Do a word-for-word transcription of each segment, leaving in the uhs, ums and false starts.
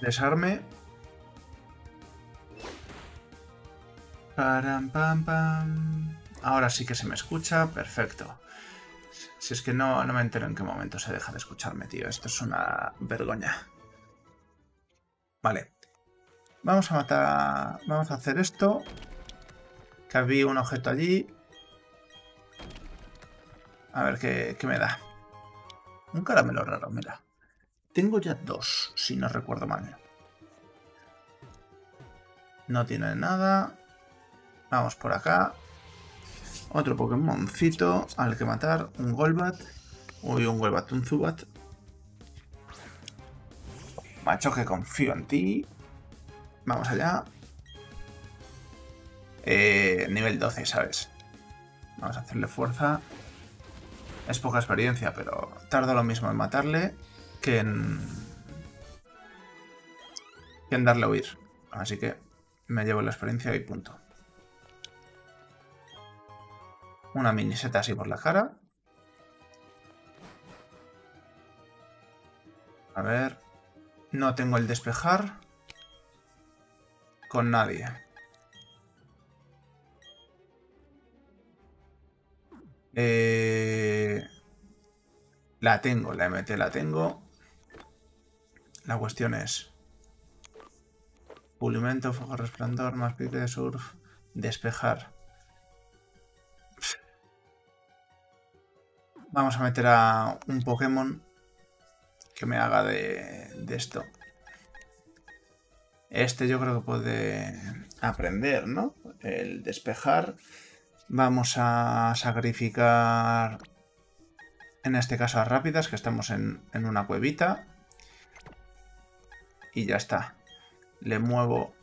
Desarme. Param, pam, pam. Ahora sí que se me escucha, perfecto. Si es que no, no me entero en qué momento se deja de escucharme, tío. Esto es una vergüenza. Vale. Vamos a matar... Vamos a hacer esto. Que había un objeto allí. A ver qué, qué me da. Un caramelo raro, mira. Tengo ya dos, si no recuerdo mal. No tiene nada. Vamos por acá. Otro Pokémoncito al que matar. Un Golbat. Uy, un Golbat, un Zubat. Macho, que confío en ti. Vamos allá. Eh, nivel doce, ¿sabes? Vamos a hacerle fuerza. Es poca experiencia, pero tardo lo mismo en matarle que en, que en darle a huir. Así que me llevo la experiencia y punto. Una miniseta así por la cara. A ver... No tengo el despejar con nadie. Eh... La tengo, la M T la tengo. La cuestión es... Pulimento, fuego, resplandor, más pique de surf, despejar. Vamos a meter a un Pokémon que me haga de, de esto. Este yo creo que puede aprender, ¿no? El despejar. Vamos a sacrificar, en este caso a Rápidas, que estamos en, en una cuevita. Y ya está. Le muevo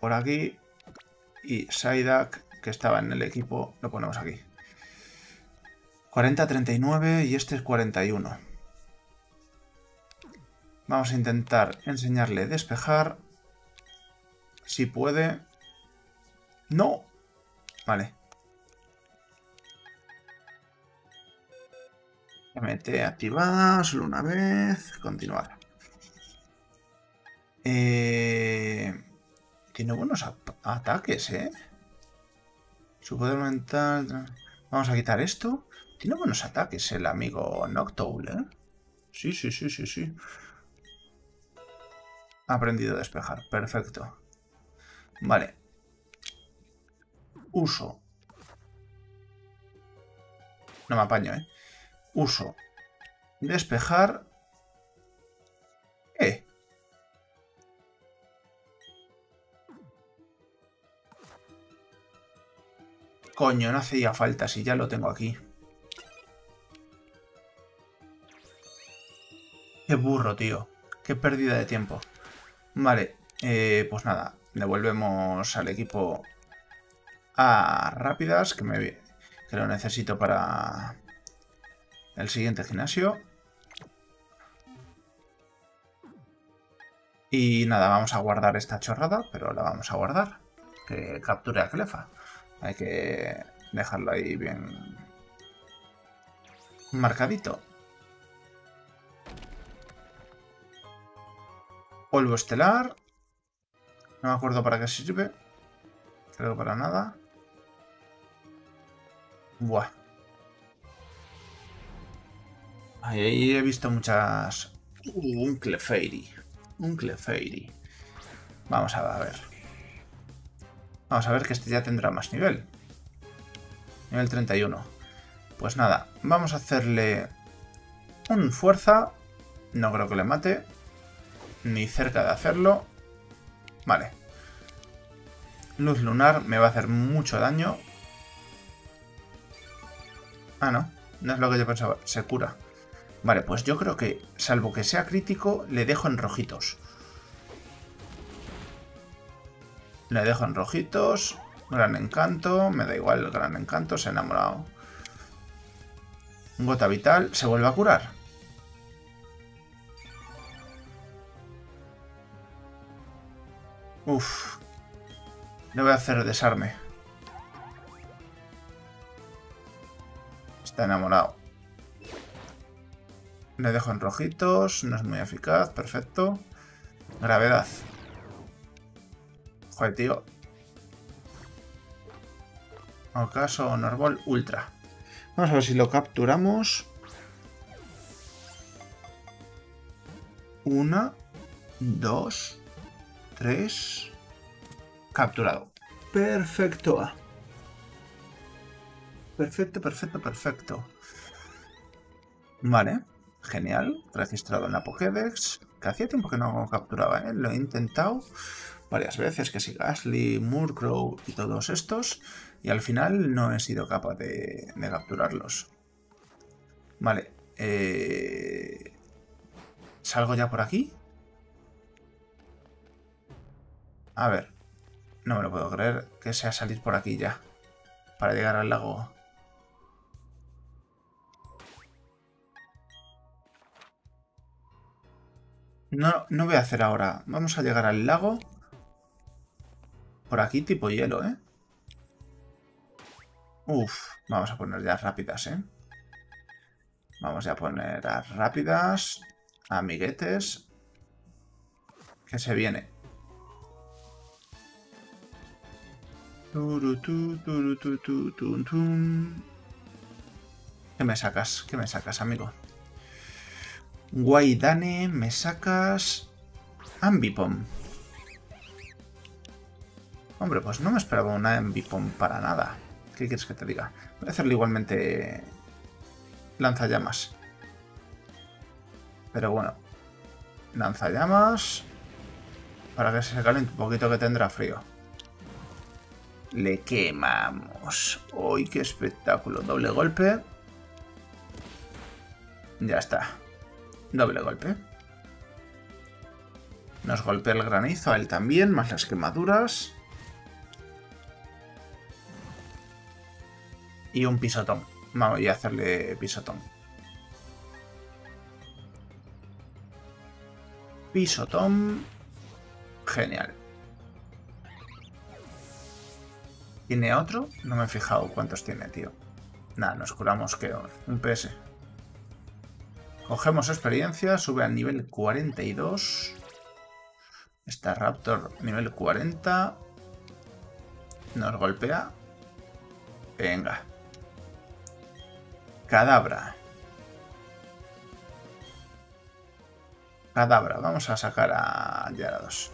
por aquí. Y Psyduck, que estaba en el equipo, lo ponemos aquí. cuarenta a treinta y nueve y este es cuarenta y uno. Vamos a intentar enseñarle a despejar. Si puede. ¡No! Vale. M T activada, solo una vez. Continuar. Eh... Tiene buenos ataques, ¿eh? Su poder mental... Vamos a quitar esto. Tiene buenos ataques el amigo Noctowl, ¿eh? Sí, sí, sí, sí, sí. Ha aprendido a despejar. Perfecto. Vale. Uso. No me apaño, ¿eh? Uso. Despejar. Eh. Coño, no hacía falta si ya lo tengo aquí. Qué burro, tío. Qué pérdida de tiempo. Vale, eh, pues nada. Devolvemos al equipo a Rápidas, que, me, que lo necesito para el siguiente gimnasio. Y nada, vamos a guardar esta chorrada, pero la vamos a guardar. Que capture a Clefa. Hay que dejarlo ahí bien marcadito. Polvo estelar. No me acuerdo para qué sirve. Creo para nada. Buah. Ahí he visto muchas... Uh, un Clefairy. Un Clefairy. Vamos a ver. Vamos a ver que este ya tendrá más nivel. Nivel treinta y uno. Pues nada. Vamos a hacerle un fuerza. No creo que le mate. Ni cerca de hacerlo. Vale. Luz lunar me va a hacer mucho daño. Ah, no. No es lo que yo pensaba. Se cura. Vale, pues yo creo que, salvo que sea crítico, le dejo en rojitos. Le dejo en rojitos. Gran encanto. Me da igual el gran encanto. Se ha enamorado. Gota vital. Se vuelve a curar. Uff, le voy a hacer desarme. Está enamorado. Le dejo en rojitos, no es muy eficaz, perfecto. Gravedad. Joder, tío. Ocaso Normal Ultra. Vamos a ver si lo capturamos. Una, dos, tres. Capturado. Perfecto. Perfecto, perfecto, perfecto. Vale. Genial. Registrado en la Pokédex. Que hacía tiempo que no capturaba, ¿eh? Lo he intentado varias veces. Que si Gastly, Murkrow y todos estos. Y al final no he sido capaz de, de capturarlos. Vale. Eh... ¿Salgo ya por aquí? A ver. No me lo puedo creer que sea salir por aquí ya. Para llegar al lago. No, no voy a hacer ahora. Vamos a llegar al lago. Por aquí tipo hielo, ¿eh? Uf, vamos a poner ya rápidas, ¿eh? Vamos ya a poner a rápidas. Amiguetes. Que se viene. ¿Qué me sacas? ¿Qué me sacas, amigo? Guaidane, me sacas... Ambipom. Hombre, pues no me esperaba una Ambipom para nada. ¿Qué quieres que te diga? Voy a hacerle igualmente... lanzallamas. Pero bueno. Lanzallamas. Para que se caliente un poquito, que tendrá frío. Le quemamos. ¡Uy, qué espectáculo! Doble golpe. Ya está. Doble golpe. Nos golpea el granizo a él también, más las quemaduras. Y un pisotón. Vamos a hacerle pisotón. Pisotón. Genial. ¿Tiene otro? No me he fijado cuántos tiene, tío. Nada, nos curamos que un P S. Cogemos experiencia, sube al nivel cuarenta y dos. Starraptor nivel cuarenta. Nos golpea. Venga. Cadabra. Cadabra. Vamos a sacar a Gyarados.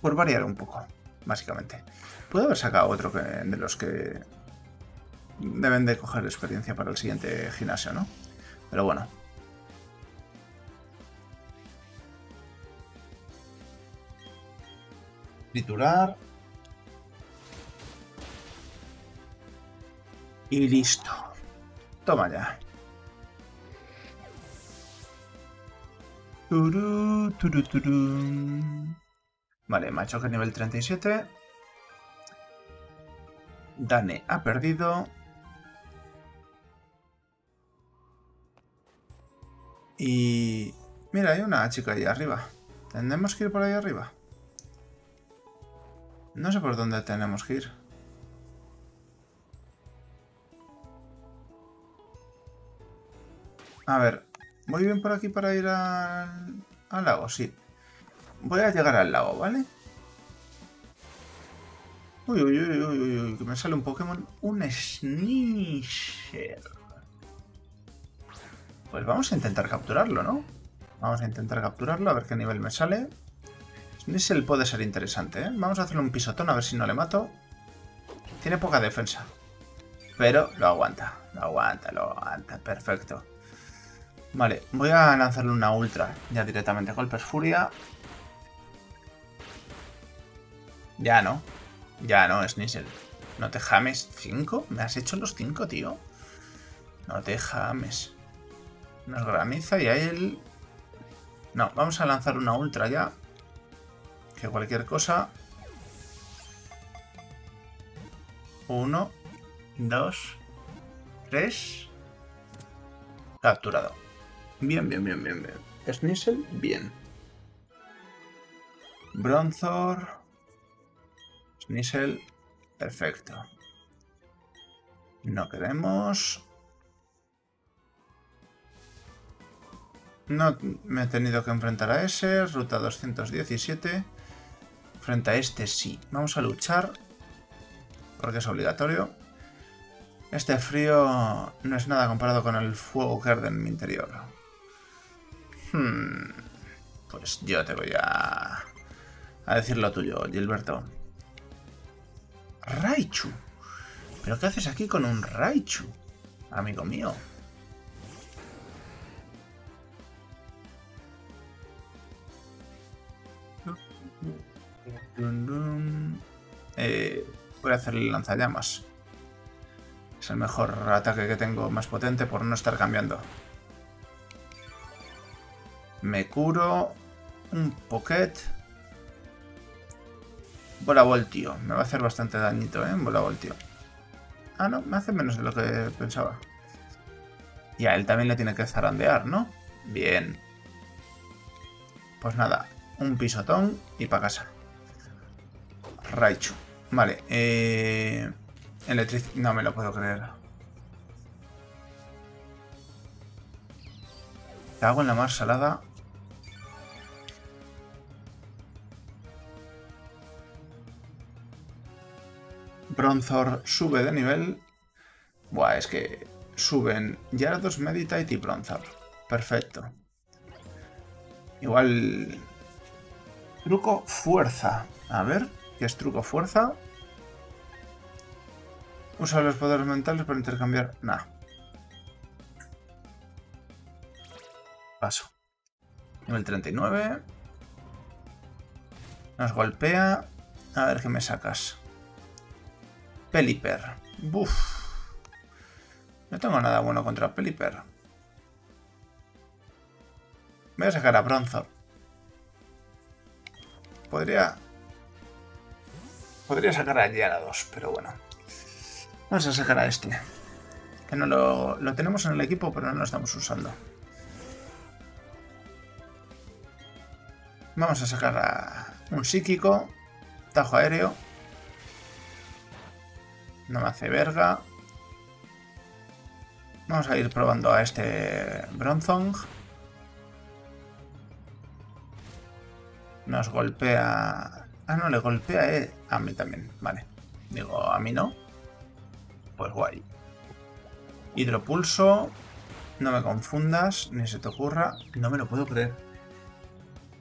Por variar un poco, básicamente. Puedo haber sacado otro que, de los que deben de coger experiencia para el siguiente gimnasio, ¿no? Pero bueno. Triturar. Y listo. Toma ya. Turú, turú, turú. Vale, machoque nivel treinta y siete. Dane ha perdido. Y... mira, hay una chica ahí arriba. ¿Tenemos que ir por ahí arriba? No sé por dónde tenemos que ir. A ver, ¿voy bien por aquí para ir al, al lago? Sí. Voy a llegar al lago, ¿vale? Uy, uy, uy, uy, uy, uy, que me sale un Pokémon. Un Sneasel. Pues vamos a intentar capturarlo, ¿no? Vamos a intentar capturarlo, a ver qué nivel me sale. Sneasel puede ser interesante, ¿eh? Vamos a hacerle un pisotón, a ver si no le mato. Tiene poca defensa. Pero lo aguanta, lo aguanta, lo aguanta. Perfecto. Vale, voy a lanzarle una ultra. Ya directamente, golpes furia. Ya no. Ya no, Sneasel. No te james. ¿Cinco? ¿Me has hecho los cinco, tío? No te james. Nos graniza y a él... no, vamos a lanzar una ultra ya. Que cualquier cosa... Uno. Dos. Tres. Capturado. Bien, bien, bien, bien, bien. Sneasel, bien. Bronzor... Sneasel, perfecto. No queremos. No me he tenido que enfrentar a ese. Ruta doscientos diecisiete. Frente a este sí. Vamos a luchar. Porque es obligatorio. Este frío no es nada comparado con el fuego que arde en mi interior. Hmm. Pues yo te voy a... a decir lo tuyo, Gilberto. Raichu. ¿Pero qué haces aquí con un Raichu? Amigo mío. Eh, voy a hacerle lanzallamas. Es el mejor ataque que tengo, más potente, por no estar cambiando. Me curo. Un Pocket. Bola Voltio. Me va a hacer bastante dañito, ¿eh? Bola Voltio. Ah, no, me hace menos de lo que pensaba. Y a él también le tiene que zarandear, ¿no? Bien. Pues nada, un pisotón y pa' casa. Raichu. Vale, eh... Electric... No me lo puedo creer. Te hago en la mar salada. Bronzor sube de nivel. Buah, es que suben Gyarados, Meditite y Bronzor. Perfecto. Igual... Truco Fuerza. A ver, ¿qué es Truco Fuerza? Usa los poderes mentales para intercambiar... Nah. Paso. Nivel treinta y nueve. Nos golpea. A ver qué me sacas. Pelipper. Buf. No tengo nada bueno contra Pelipper. Voy a sacar a Bronzor. Podría... Podría sacar a Gyarados, pero bueno. Vamos a sacar a este. Que no lo, lo tenemos en el equipo, pero no lo estamos usando. Vamos a sacar a un psíquico. Tajo aéreo. No me hace verga. Vamos a ir probando a este Bronzong. Nos golpea... Ah, no, le golpea eh. a mí también. Vale. Digo, a mí no. Pues guay. Hidropulso. No me confundas, ni se te ocurra. No me lo puedo creer.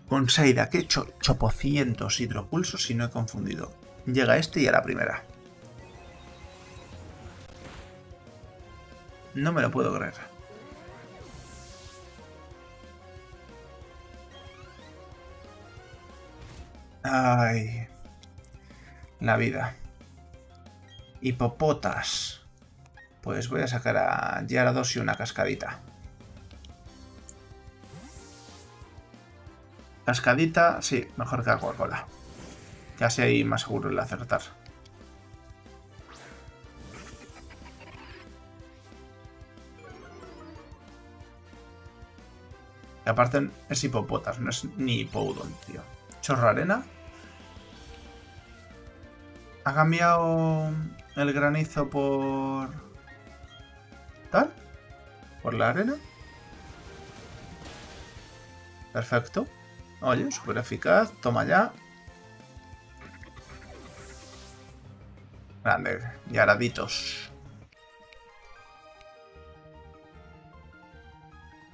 Con Saida, que he hecho ochocientos hidropulsos y no he confundido. Llega este y a la primera. No me lo puedo creer. Ay. La vida. Hippopotas. Pues voy a sacar a Gyarados y una cascadita. Cascadita, sí, mejor que a Coca-Cola. Casi ahí más seguro el acertar. Y aparte es Hippopotas, no es ni Hippowdon, tío. Chorro arena. ¿Ha cambiado el granizo por... tal? ¿Por la arena? Perfecto. Oye, súper eficaz. Toma ya. Grande. Gyaraditos.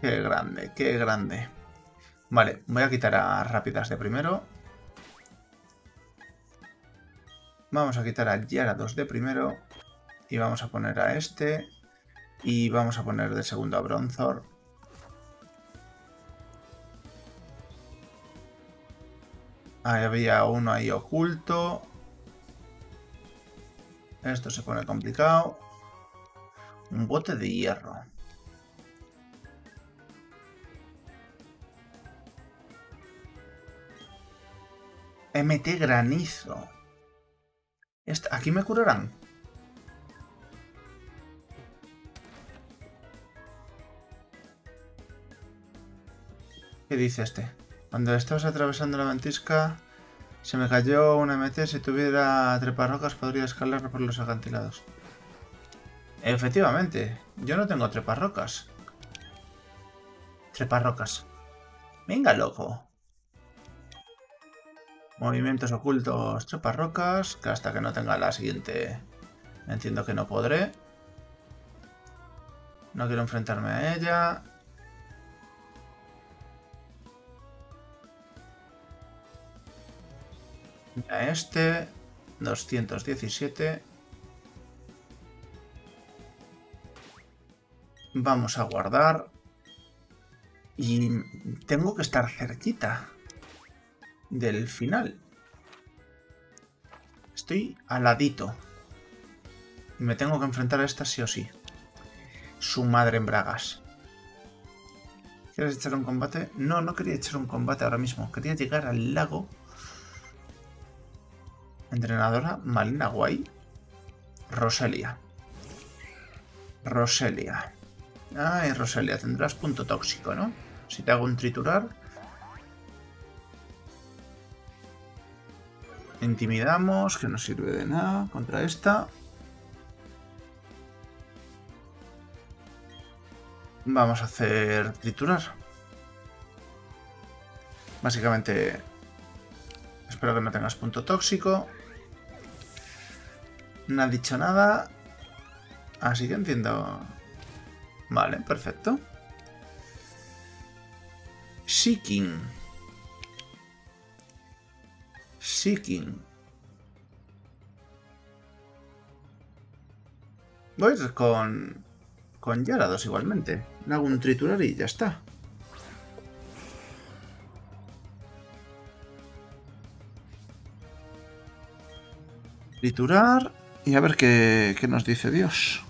Qué grande, qué grande. Vale, voy a quitar a Rápidas de primero. Vamos a quitar a Gyarados de primero. Y vamos a poner a este. Y vamos a poner de segundo a Bronzor. Ahí había uno ahí oculto. Esto se pone complicado. Un bote de hierro. M T granizo. Aquí me curarán. ¿Qué dice este? Cuando estabas atravesando la ventisca, se me cayó una M T. Si tuviera treparrocas, podría escalar por los acantilados. Efectivamente, yo no tengo treparrocas. treparrocas. Venga, loco. Movimientos ocultos, treparrocas, que hasta que no tenga la siguiente entiendo que no podré. No quiero enfrentarme a ella. A este, doscientos diecisiete. Vamos a guardar. Y tengo que estar cerquita del final. Estoy aladito. Y me tengo que enfrentar a esta sí o sí. Su madre en bragas. ¿Quieres echar un combate? No, no quería echar un combate ahora mismo. Quería llegar al lago. Entrenadora Malina guay. Roselia. Roselia. Ay, Roselia, tendrás punto tóxico, ¿no? Si te hago un triturar. Intimidamos, que no sirve de nada contra esta. Vamos a hacer triturar. Básicamente, espero que no tengas punto tóxico. No ha dicho nada. Así que entiendo. Vale, perfecto. Seeking. Seeking. Voy con... con Gyarados igualmente. Le hago un triturar y ya está. Triturar y a ver qué, qué nos dice Dios.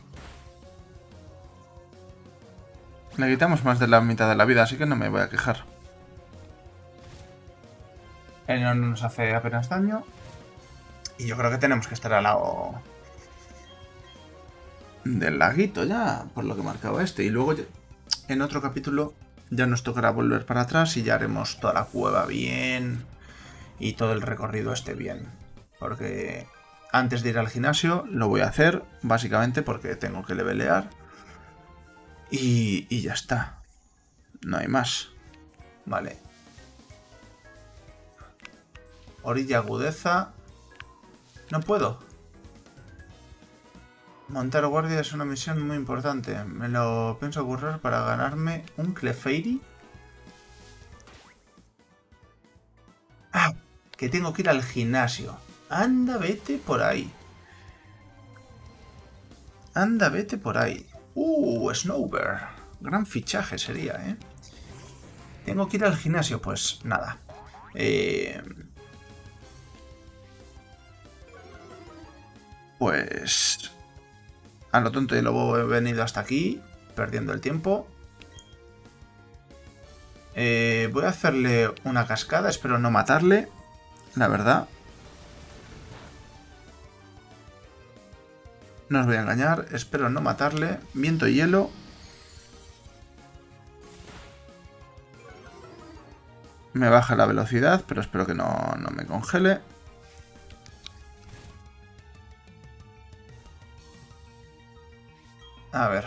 Le quitamos más de la mitad de la vida, así que no me voy a quejar. Él no nos hace apenas daño. Y yo creo que tenemos que estar al lado del laguito ya, por lo que marcaba este. Y luego en otro capítulo ya nos tocará volver para atrás y ya haremos toda la cueva bien y todo el recorrido esté bien. Porque antes de ir al gimnasio lo voy a hacer, básicamente porque tengo que levelear. Y, y ya está. No hay más. Vale. Orilla agudeza. No puedo. Montar guardia es una misión muy importante. Me lo pienso currar para ganarme un Clefairy. Ah, que tengo que ir al gimnasio. Anda, vete por ahí. Anda, vete por ahí. Uh, Snowbear. Gran fichaje sería, ¿eh? Tengo que ir al gimnasio, pues nada. Eh... Pues... a lo tonto y lo bobo he venido hasta aquí, perdiendo el tiempo. Eh, voy a hacerle una cascada, espero no matarle, la verdad. No os voy a engañar, espero no matarle. Viento y hielo. Me baja la velocidad, pero espero que no, no me congele. A ver.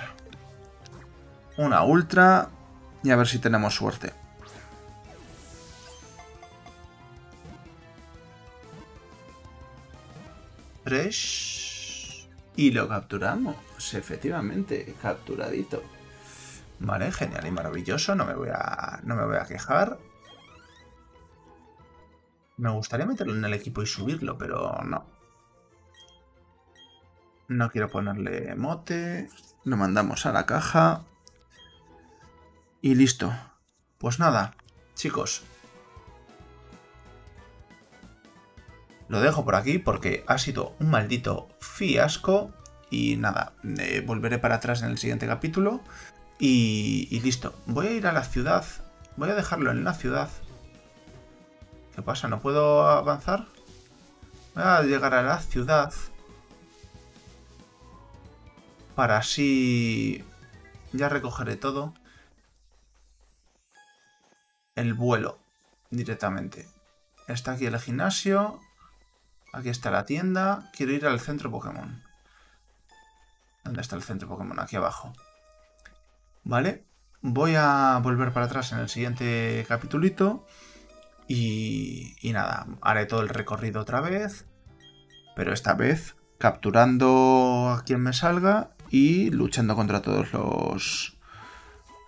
Una ultra. Y a ver si tenemos suerte. Tres. Y lo capturamos, efectivamente, capturadito. Vale, genial y maravilloso, no me voy a, no me voy a quejar. Me gustaría meterlo en el equipo y subirlo, pero no. No quiero ponerle mote, lo mandamos a la caja. Y listo. Pues nada, chicos. Lo dejo por aquí porque ha sido un maldito fiasco y nada, eh, volveré para atrás en el siguiente capítulo y, y listo. Voy a ir a la ciudad, voy a dejarlo en la ciudad. ¿Qué pasa? ¿No puedo avanzar? Voy a llegar a la ciudad para así ya recogeré todo el vuelo directamente. Está aquí el gimnasio. Aquí está la tienda. Quiero ir al centro Pokémon. ¿Dónde está el centro Pokémon? Aquí abajo. Vale. Voy a volver para atrás en el siguiente capitulito y, y nada, haré todo el recorrido otra vez, pero esta vez capturando a quien me salga y luchando contra todos los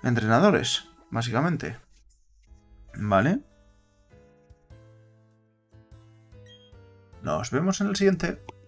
entrenadores, básicamente. ¿Vale? Nos vemos en el siguiente.